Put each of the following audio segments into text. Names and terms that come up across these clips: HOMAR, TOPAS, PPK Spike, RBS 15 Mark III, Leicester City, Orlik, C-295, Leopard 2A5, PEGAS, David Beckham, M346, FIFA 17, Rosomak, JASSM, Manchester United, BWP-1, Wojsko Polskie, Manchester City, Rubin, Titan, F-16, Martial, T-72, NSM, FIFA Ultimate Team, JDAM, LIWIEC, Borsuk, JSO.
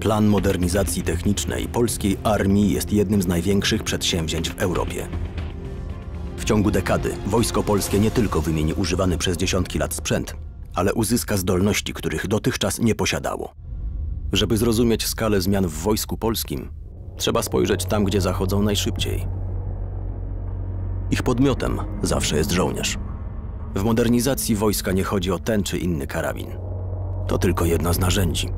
Plan modernizacji technicznej polskiej armii jest jednym z największych przedsięwzięć w Europie. W ciągu dekady Wojsko Polskie nie tylko wymieni używany przez dziesiątki lat sprzęt, ale uzyska zdolności, których dotychczas nie posiadało. Żeby zrozumieć skalę zmian w Wojsku Polskim, trzeba spojrzeć tam, gdzie zachodzą najszybciej. Ich podmiotem zawsze jest żołnierz. W modernizacji wojska nie chodzi o ten czy inny karabin. To tylko jedno z narzędzi.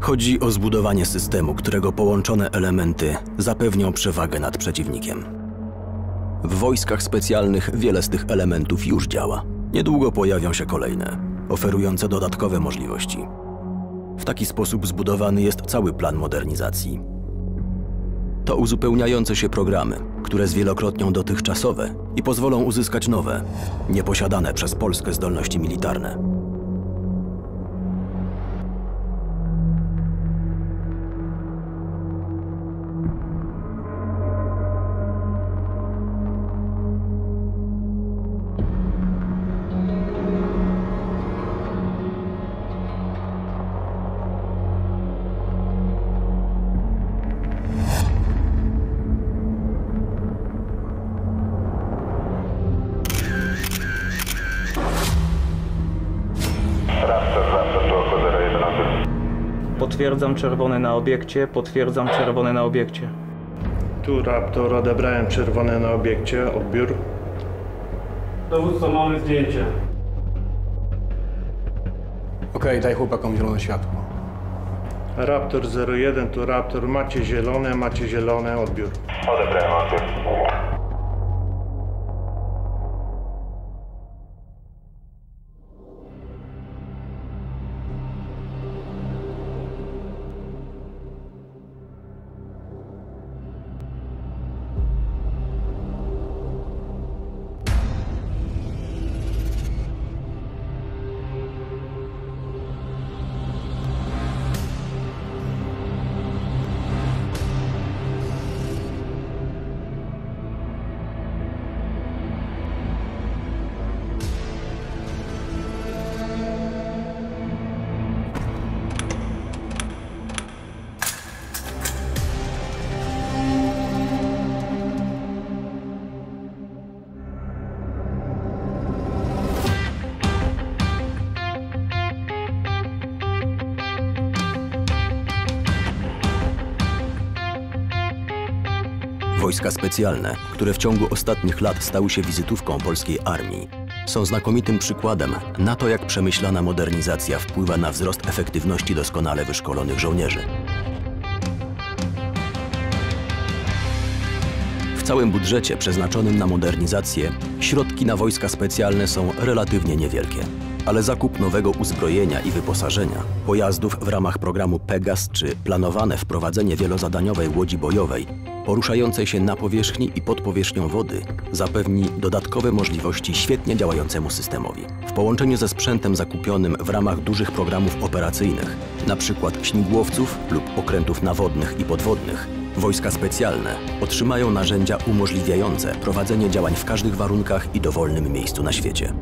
Chodzi o zbudowanie systemu, którego połączone elementy zapewnią przewagę nad przeciwnikiem. W wojskach specjalnych wiele z tych elementów już działa. Niedługo pojawią się kolejne, oferujące dodatkowe możliwości. W taki sposób zbudowany jest cały plan modernizacji. To uzupełniające się programy, które zwielokrotnią dotychczasowe i pozwolą uzyskać nowe, nieposiadane przez Polskę zdolności militarne. Potwierdzam czerwony na obiekcie, potwierdzam czerwony na obiekcie. Tu Raptor, odebrałem czerwony na obiekcie, odbiór. Dowódco, mamy zdjęcie. Okej, daj chłopakom zielone światło. Raptor 01, tu Raptor, macie zielone, odbiór. Odebrałem odbiór. Wojska specjalne, które w ciągu ostatnich lat stały się wizytówką polskiej armii, są znakomitym przykładem na to, jak przemyślana modernizacja wpływa na wzrost efektywności doskonale wyszkolonych żołnierzy. W całym budżecie przeznaczonym na modernizację środki na wojska specjalne są relatywnie niewielkie, ale zakup nowego uzbrojenia i wyposażenia, pojazdów w ramach programu PEGAS czy planowane wprowadzenie wielozadaniowej łodzi bojowej poruszającej się na powierzchni i pod powierzchnią wody zapewni dodatkowe możliwości świetnie działającemu systemowi. W połączeniu ze sprzętem zakupionym w ramach dużych programów operacyjnych, np. śmigłowców lub okrętów nawodnych i podwodnych, wojska specjalne otrzymają narzędzia umożliwiające prowadzenie działań w każdych warunkach i dowolnym miejscu na świecie.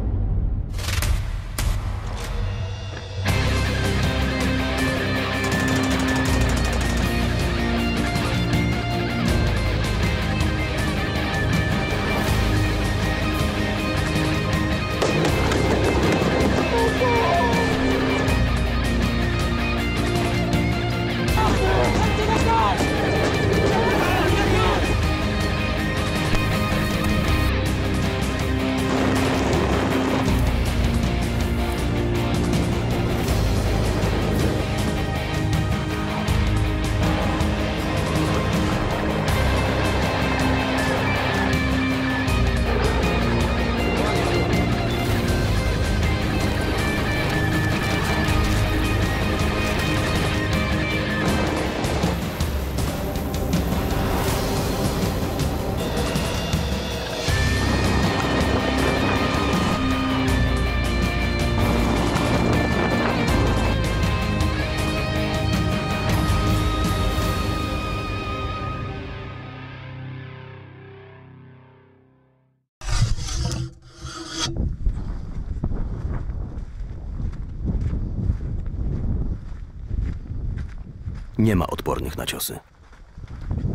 Nie ma odpornych na ciosy.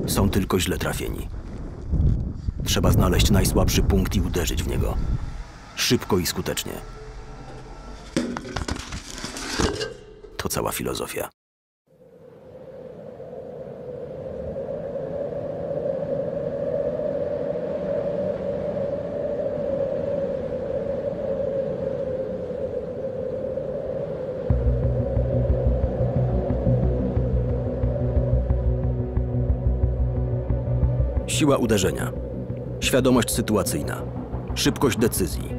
Są tylko źle trafieni. Trzeba znaleźć najsłabszy punkt i uderzyć w niego. Szybko i skutecznie. To cała filozofia. Siła uderzenia, świadomość sytuacyjna, szybkość decyzji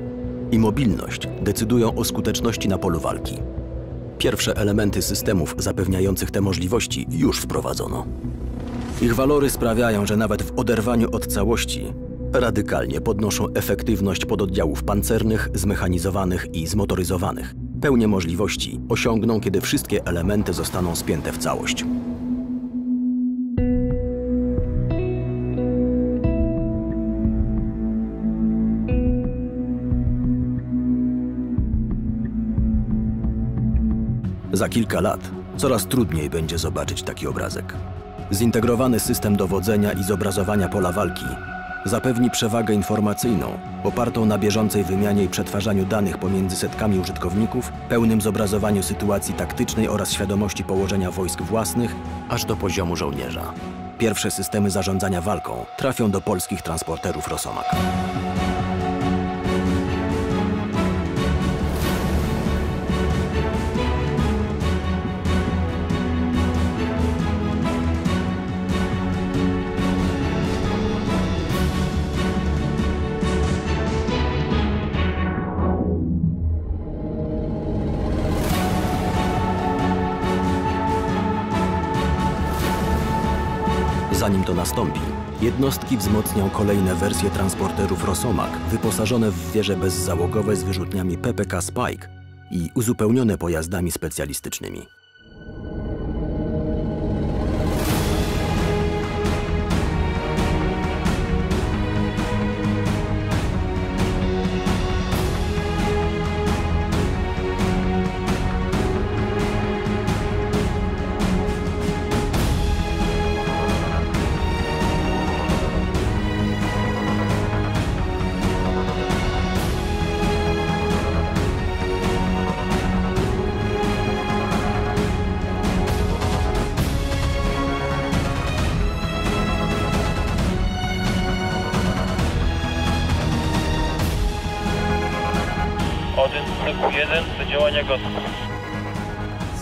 i mobilność decydują o skuteczności na polu walki. Pierwsze elementy systemów zapewniających te możliwości już wprowadzono. Ich walory sprawiają, że nawet w oderwaniu od całości radykalnie podnoszą efektywność pododdziałów pancernych, zmechanizowanych i zmotoryzowanych. Pełnię możliwości osiągną, kiedy wszystkie elementy zostaną spięte w całość. Za kilka lat coraz trudniej będzie zobaczyć taki obrazek. Zintegrowany system dowodzenia i zobrazowania pola walki zapewni przewagę informacyjną, opartą na bieżącej wymianie i przetwarzaniu danych pomiędzy setkami użytkowników, pełnym zobrazowaniu sytuacji taktycznej oraz świadomości położenia wojsk własnych, aż do poziomu żołnierza. Pierwsze systemy zarządzania walką trafią do polskich transporterów Rosomak. Zanim to nastąpi, jednostki wzmocnią kolejne wersje transporterów Rosomak, wyposażone w wieże bezzałogowe z wyrzutniami PPK Spike i uzupełnione pojazdami specjalistycznymi.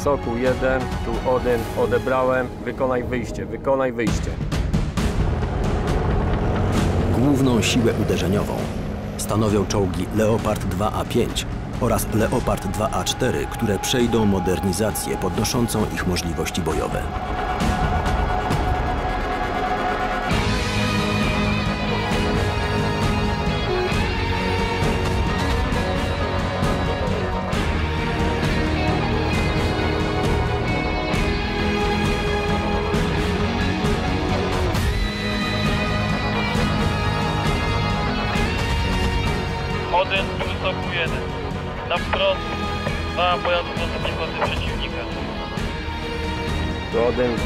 Sokół 1, tu Odyn, odebrałem, wykonaj wyjście. Główną siłę uderzeniową stanowią czołgi Leopard 2A5 oraz Leopard 2A4, które przejdą modernizację podnoszącą ich możliwości bojowe.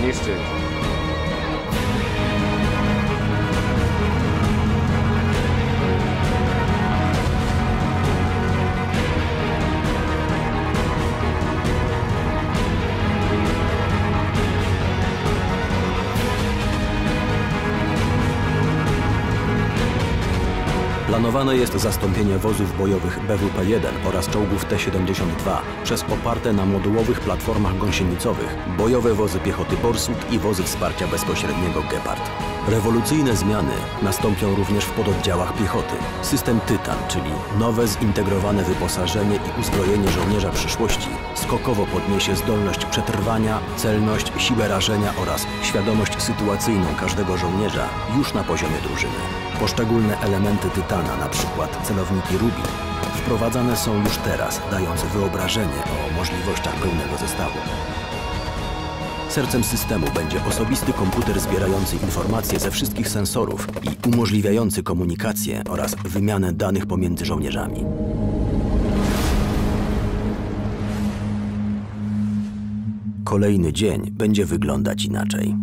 Zniszczyć. Planowane jest zastąpienie wozów bojowych BWP-1 oraz czołgów T-72 przez oparte na modułowych platformach gąsienicowych bojowe wozy piechoty Borsuk i wozy wsparcia bezpośredniego Gepard. Rewolucyjne zmiany nastąpią również w pododdziałach piechoty. System Titan, czyli nowe zintegrowane wyposażenie i uzbrojenie żołnierza przyszłości, skokowo podniesie zdolność przetrwania, celność, siłę rażenia oraz świadomość sytuacyjną każdego żołnierza już na poziomie drużyny. Poszczególne elementy Titana, na przykład celowniki Rubin, wprowadzane są już teraz, dając wyobrażenie o możliwościach pełnego zestawu. Sercem systemu będzie osobisty komputer zbierający informacje ze wszystkich sensorów i umożliwiający komunikację oraz wymianę danych pomiędzy żołnierzami. Kolejny dzień będzie wyglądać inaczej.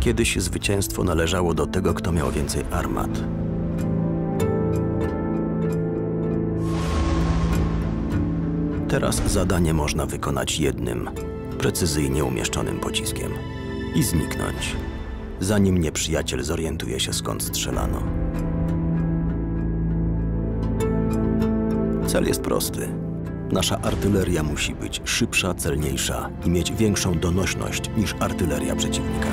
Kiedyś zwycięstwo należało do tego, kto miał więcej armat. Teraz zadanie można wykonać jednym, precyzyjnie umieszczonym pociskiem i zniknąć, zanim nieprzyjaciel zorientuje się, skąd strzelano. Cel jest prosty. Nasza artyleria musi być szybsza, celniejsza i mieć większą donośność niż artyleria przeciwnika.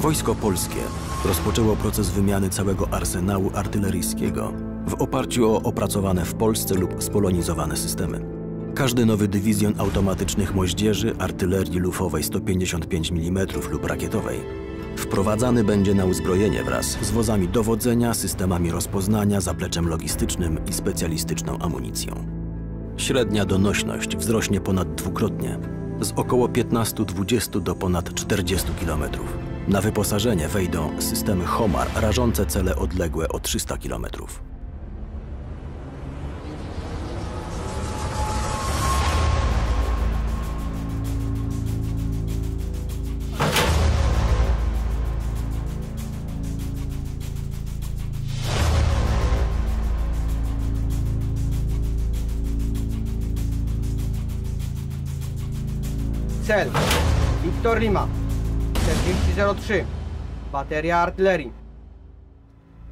Wojsko Polskie rozpoczęło proces wymiany całego arsenału artyleryjskiego w oparciu o opracowane w Polsce lub spolonizowane systemy. Każdy nowy dywizjon automatycznych moździerzy, artylerii lufowej 155 mm lub rakietowej wprowadzany będzie na uzbrojenie wraz z wozami dowodzenia, systemami rozpoznania, zapleczem logistycznym i specjalistyczną amunicją. Średnia donośność wzrośnie ponad dwukrotnie, z około 15-20 do ponad 40 km. Na wyposażenie wejdą systemy HOMAR rażące cele odległe o 300 km. Cel Wiktor Lima 4003, bateria artylerii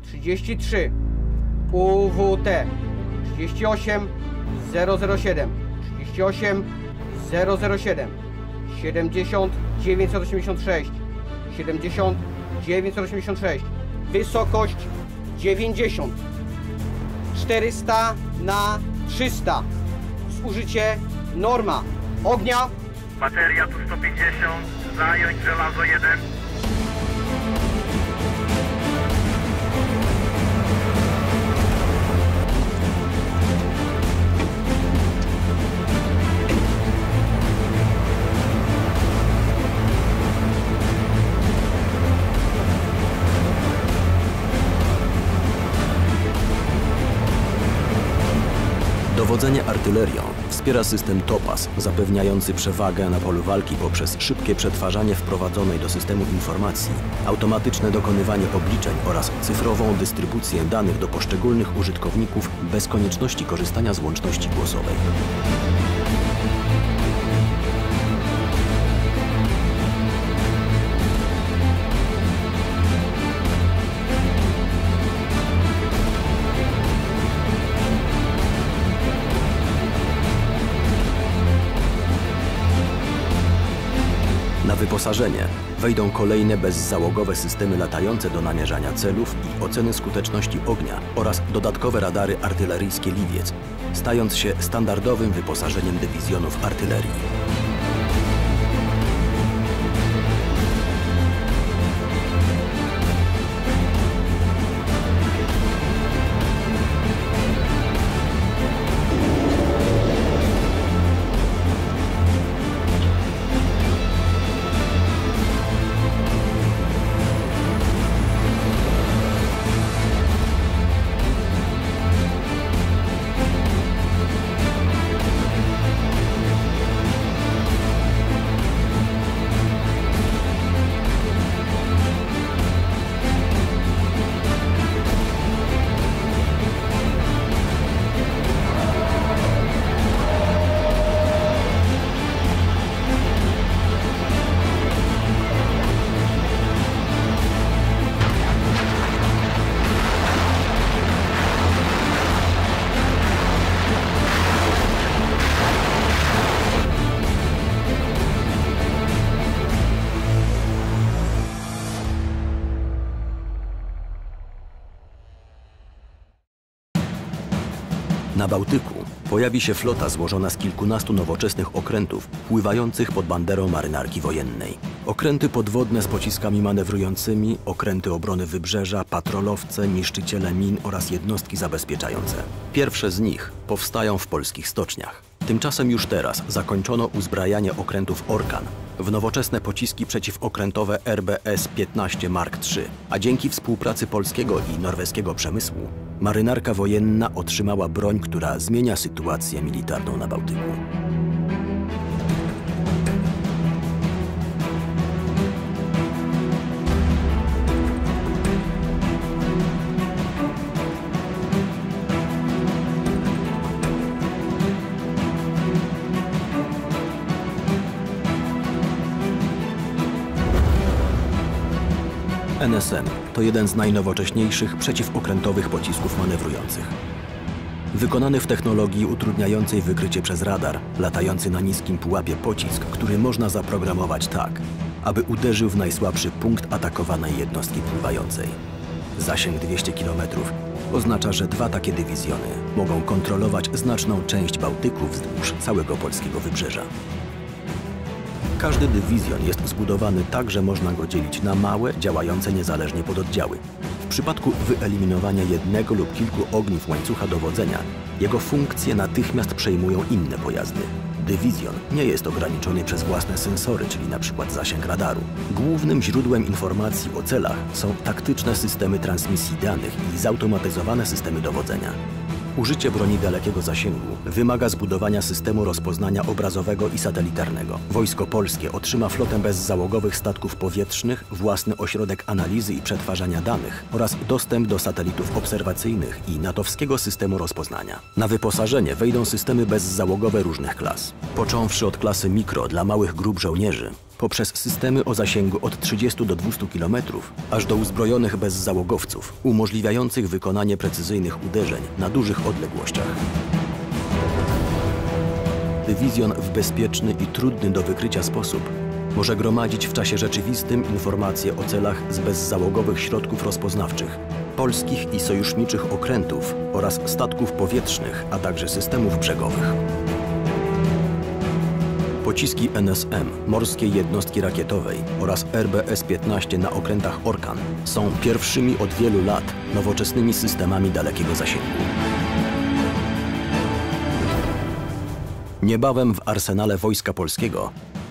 33 UWT 38007 38007 70986 70986, wysokość 90, 400 na 300, zużycie norma ognia. Bateria tu 150, zająć żelazo 1. Dowodzenie artylerią wspiera system TOPAS, zapewniający przewagę na polu walki poprzez szybkie przetwarzanie wprowadzonej do systemu informacji, automatyczne dokonywanie obliczeń oraz cyfrową dystrybucję danych do poszczególnych użytkowników bez konieczności korzystania z łączności głosowej. Wyposażenie wejdą kolejne bezzałogowe systemy latające do namierzania celów i oceny skuteczności ognia oraz dodatkowe radary artyleryjskie LIWIEC, stając się standardowym wyposażeniem dywizjonów artylerii. Na Bałtyku pojawi się flota złożona z kilkunastu nowoczesnych okrętów pływających pod banderą marynarki wojennej. Okręty podwodne z pociskami manewrującymi, okręty obrony wybrzeża, patrolowce, niszczyciele min oraz jednostki zabezpieczające. Pierwsze z nich powstają w polskich stoczniach. Tymczasem już teraz zakończono uzbrajanie okrętów Orkan w nowoczesne pociski przeciwokrętowe RBS 15 Mark III, a dzięki współpracy polskiego i norweskiego przemysłu marynarka wojenna otrzymała broń, która zmienia sytuację militarną na Bałtyku. NSM to jeden z najnowocześniejszych przeciwokrętowych pocisków manewrujących. Wykonany w technologii utrudniającej wykrycie przez radar, latający na niskim pułapie pocisk, który można zaprogramować tak, aby uderzył w najsłabszy punkt atakowanej jednostki pływającej. Zasięg 200 km oznacza, że dwa takie dywizjony mogą kontrolować znaczną część Bałtyku wzdłuż całego polskiego wybrzeża. Każdy dywizjon jest zbudowany tak, że można go dzielić na małe, działające niezależnie pododdziały. W przypadku wyeliminowania jednego lub kilku ogniw łańcucha dowodzenia, jego funkcje natychmiast przejmują inne pojazdy. Dywizjon nie jest ograniczony przez własne sensory, czyli np. zasięg radaru. Głównym źródłem informacji o celach są taktyczne systemy transmisji danych i zautomatyzowane systemy dowodzenia. Użycie broni dalekiego zasięgu wymaga zbudowania systemu rozpoznania obrazowego i satelitarnego. Wojsko Polskie otrzyma flotę bezzałogowych statków powietrznych, własny ośrodek analizy i przetwarzania danych oraz dostęp do satelitów obserwacyjnych i natowskiego systemu rozpoznania. Na wyposażenie wejdą systemy bezzałogowe różnych klas. Począwszy od klasy mikro dla małych grup żołnierzy, poprzez systemy o zasięgu od 30 do 200 km, aż do uzbrojonych bezzałogowców, umożliwiających wykonanie precyzyjnych uderzeń na dużych odległościach. Dywizjon w bezpieczny i trudny do wykrycia sposób może gromadzić w czasie rzeczywistym informacje o celach z bezzałogowych środków rozpoznawczych, polskich i sojuszniczych okrętów oraz statków powietrznych, a także systemów brzegowych. Pociski NSM, Morskiej Jednostki Rakietowej oraz RBS-15 na okrętach Orkan są pierwszymi od wielu lat nowoczesnymi systemami dalekiego zasięgu. Niebawem w arsenale Wojska Polskiego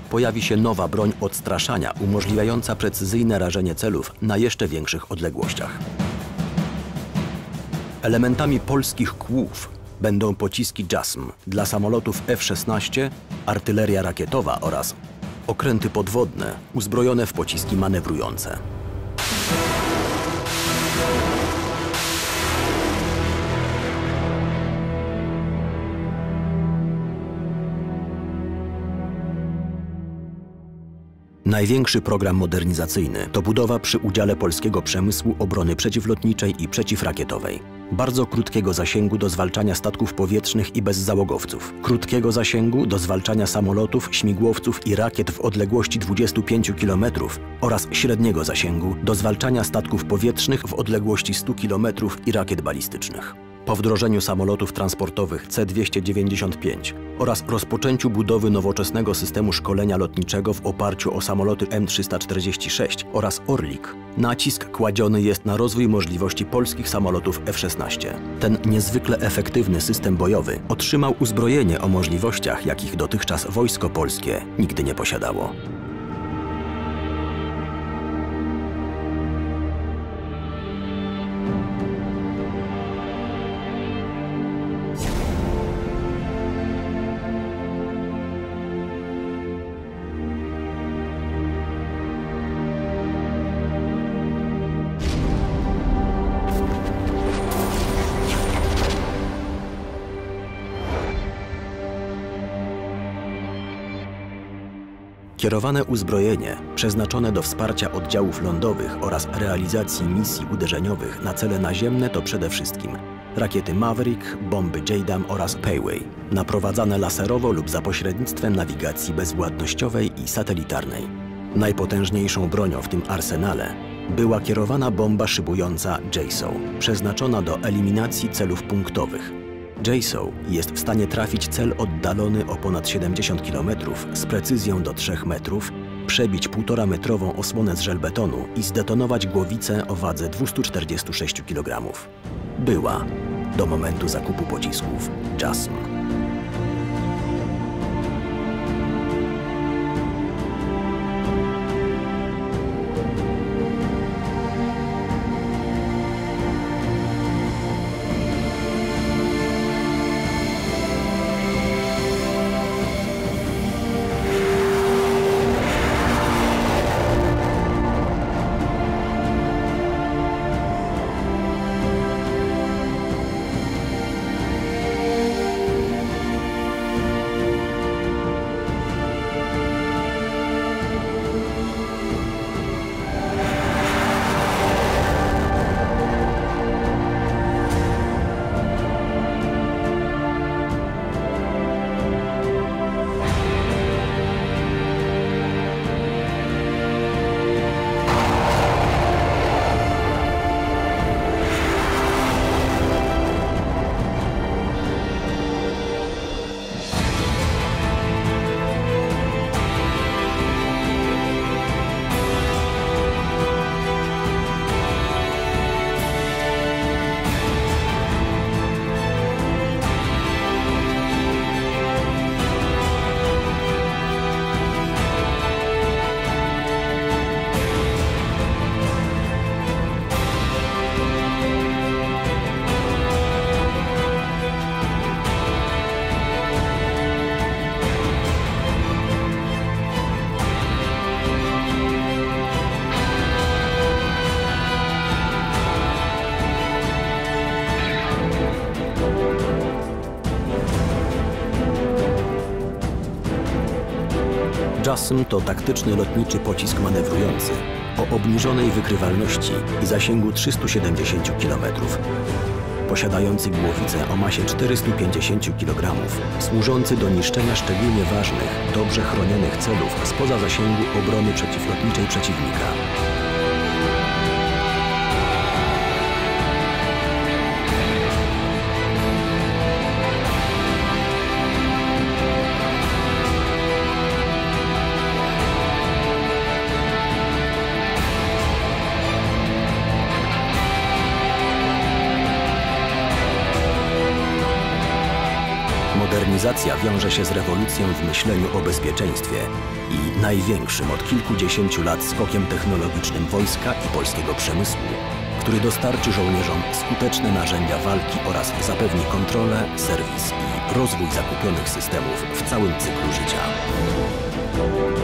pojawi się nowa broń odstraszania umożliwiająca precyzyjne rażenie celów na jeszcze większych odległościach. Elementami polskich kłów będą pociski JASSM dla samolotów F-16, artyleria rakietowa oraz okręty podwodne uzbrojone w pociski manewrujące. Największy program modernizacyjny to budowa przy udziale polskiego przemysłu obrony przeciwlotniczej i przeciwrakietowej. Bardzo krótkiego zasięgu do zwalczania statków powietrznych i bezzałogowców. Krótkiego zasięgu do zwalczania samolotów, śmigłowców i rakiet w odległości 25 km oraz średniego zasięgu do zwalczania statków powietrznych w odległości 100 km i rakiet balistycznych. Po wdrożeniu samolotów transportowych C-295 oraz rozpoczęciu budowy nowoczesnego systemu szkolenia lotniczego w oparciu o samoloty M346 oraz Orlik, nacisk kładziony jest na rozwój możliwości polskich samolotów F-16. Ten niezwykle efektywny system bojowy otrzymał uzbrojenie o możliwościach, jakich dotychczas Wojsko Polskie nigdy nie posiadało. Kierowane uzbrojenie, przeznaczone do wsparcia oddziałów lądowych oraz realizacji misji uderzeniowych na cele naziemne to przede wszystkim rakiety Maverick, bomby JDAM oraz Paveway, naprowadzane laserowo lub za pośrednictwem nawigacji bezwładnościowej i satelitarnej. Najpotężniejszą bronią w tym arsenale była kierowana bomba szybująca JSO, przeznaczona do eliminacji celów punktowych. JSO jest w stanie trafić cel oddalony o ponad 70 km z precyzją do 3 metrów, przebić 1,5-metrową osłonę z żelbetonu i zdetonować głowicę o wadze 246 kg. Była do momentu zakupu pocisków JASSM. JASSM to taktyczny lotniczy pocisk manewrujący o obniżonej wykrywalności i zasięgu 370 km. Posiadający głowicę o masie 450 kg, służący do niszczenia szczególnie ważnych, dobrze chronionych celów spoza zasięgu obrony przeciwlotniczej przeciwnika. Modernizacja wiąże się z rewolucją w myśleniu o bezpieczeństwie i największym od kilkudziesięciu lat skokiem technologicznym wojska i polskiego przemysłu, który dostarczy żołnierzom skuteczne narzędzia walki oraz zapewni kontrolę, serwis i rozwój zakupionych systemów w całym cyklu życia.